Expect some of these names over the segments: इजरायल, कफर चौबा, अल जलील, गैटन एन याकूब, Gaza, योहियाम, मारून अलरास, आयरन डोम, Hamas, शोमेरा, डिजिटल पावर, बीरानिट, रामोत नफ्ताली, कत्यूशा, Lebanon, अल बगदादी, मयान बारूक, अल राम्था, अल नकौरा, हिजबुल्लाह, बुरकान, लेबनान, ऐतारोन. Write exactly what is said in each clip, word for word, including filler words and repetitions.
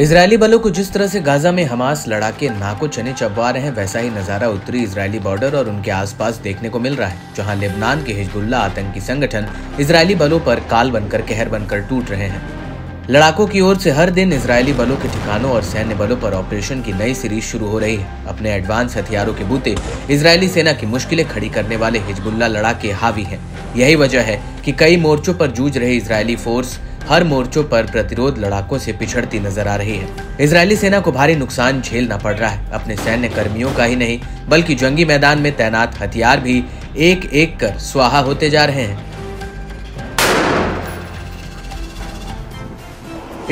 Israeli बलों को जिस तरह से गाजा में हमास लड़ाके नाको चने चबवा रहे हैं, वैसा ही नज़ारा उत्तरी इजरायली बॉर्डर और उनके आसपास देखने को मिल रहा है, जहां लेबनान के हिजबुल्लाह आतंकी संगठन इजरायली बलों पर काल बनकर कहर बनकर टूट रहे हैं। लड़ाकों की ओर से हर दिन इजरायली बलों के ठिकानों और सैन्य बलों पर ऑपरेशन की नई सीरीज शुरू हो रही है। अपने एडवांस हथियारों के बूते इजरायली सेना की मुश्किलें खड़ी करने वाले हिजबुल्लाह लड़ाके हावी हैं। यही वजह है कि कई मोर्चों पर जूझ रही इजरायली फोर्स हर मोर्चों पर प्रतिरोध लड़ाकों से पिछड़ती नजर आ रही है। इजरायली सेना को भारी नुकसान झेलना पड़ रहा है। अपने सैन्य कर्मियों का ही नहीं बल्कि जंगी मैदान में तैनात हथियार भी एक एक कर स्वाहा होते जा रहे हैं।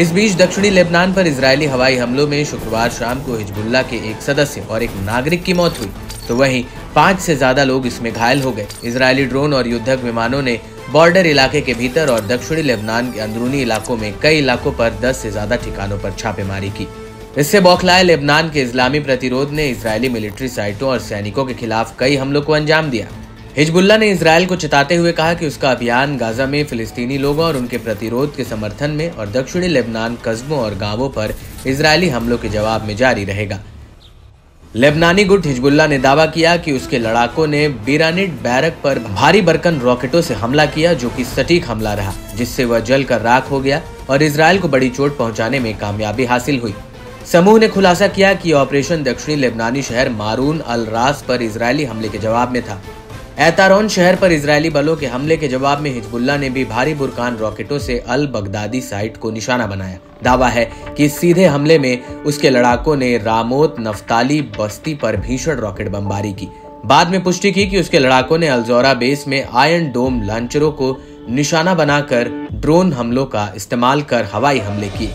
इस बीच दक्षिणी लेबनान पर इजरायली हवाई हमलों में शुक्रवार शाम को हिजबुल्लाह के एक सदस्य और एक नागरिक की मौत हुई, तो वहीं पाँच से ज्यादा लोग इसमें घायल हो गए। इजरायली ड्रोन और युद्धक विमानों ने बॉर्डर इलाके के भीतर और दक्षिणी लेबनान के अंदरूनी इलाकों में कई इलाकों पर दस से ज्यादा ठिकानों पर छापेमारी की। इससे बौखलाए लेबनान के इस्लामी प्रतिरोध ने इजरायली मिलिट्री साइटों और सैनिकों के खिलाफ कई हमलों को अंजाम दिया। हिजबुल्लाह ने इजरायल को चिताते हुए कहा कि उसका अभियान गाजा में फिलिस्तीनी लोगों और उनके प्रतिरोध के समर्थन में और दक्षिणी लेबनान कस्बों और गांवों पर इजरायली हमलों के जवाब में जारी रहेगा। लेबनानी गुट हिजबुल्लाह ने दावा किया कि उसके लड़ाकों ने बीरानिट बैरक पर भारी बरकन रॉकेटों से हमला किया, जो कि सटीक हमला रहा, जिससे वह जलकर राख हो गया और इजरायल को बड़ी चोट पहुंचाने में कामयाबी हासिल हुई। समूह ने खुलासा किया कि ऑपरेशन दक्षिणी लेबनानी शहर मारून अलरास पर इजरायली हमले के जवाब में था। ऐतारोन शहर पर इजरायली बलों के हमले के जवाब में हिजबुल्लाह ने भी भारी बुरकान रॉकेटों से अल बगदादी साइट को निशाना बनाया। दावा है कि इस सीधे हमले में उसके लड़ाकों ने रामोत नफ्ताली बस्ती पर भीषण रॉकेट बमबारी की। बाद में पुष्टि की कि उसके लड़ाकों ने अल्जौरा बेस में आयरन डोम लॉन्चरों को निशाना बनाकर ड्रोन हमलों का इस्तेमाल कर हवाई हमले किए।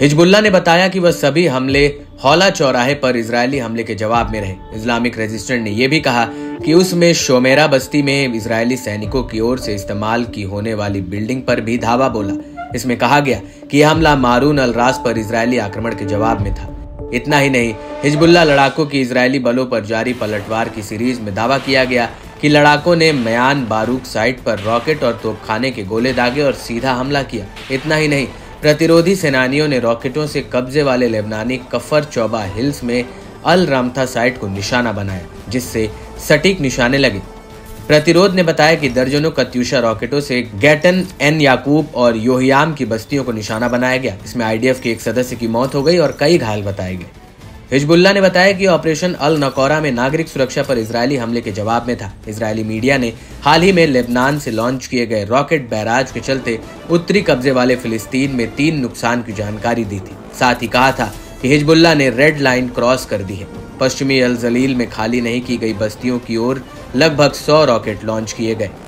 हिजबुल्लाह ने बताया कि वह सभी हमले हौला चौराहे पर इजरायली हमले के जवाब में रहे। इस्लामिक रेजिस्टेंट ने यह भी कहा कि उसमें शोमेरा बस्ती में इजरायली सैनिकों की ओर से इस्तेमाल की होने वाली बिल्डिंग पर भी धावा बोला। इसमें कहा गया कि यह हमला मारून अलरास पर इजरायली आक्रमण के जवाब में था। इतना ही नहीं, हिजबुल्लाह लड़ाकों की इजरायली बलों पर जारी पलटवार की सीरीज में दावा किया गया कि लड़ाकों ने मयान बारूक साइट पर रॉकेट और तोपखाने के गोले दागे और सीधा हमला किया। इतना ही नहीं, प्रतिरोधी सेनानियों ने रॉकेटों से कब्जे वाले लेबनानी कफर चौबा हिल्स में अल राम्था साइट को निशाना बनाया, जिससे सटीक निशाने लगे। प्रतिरोध ने बताया कि दर्जनों कत्यूशा रॉकेटों से गैटन एन याकूब और योहियाम की बस्तियों को निशाना बनाया गया। इसमें आईडीएफ के एक सदस्य की मौत हो गई और कई घायल बताए गए। हिजबुल्लाह ने बताया कि ऑपरेशन अल नकौरा में नागरिक सुरक्षा पर इजरायली हमले के जवाब में था। इजरायली मीडिया ने हाल ही में लेबनान से लॉन्च किए गए रॉकेट बैराज के चलते उत्तरी कब्जे वाले फिलिस्तीन में तीन नुकसान की जानकारी दी थी। साथ ही कहा था कि हिजबुल्लाह ने रेड लाइन क्रॉस कर दी है। पश्चिमी अल जलील में खाली नहीं की गई बस्तियों की ओर लगभग सौ रॉकेट लॉन्च किए गए।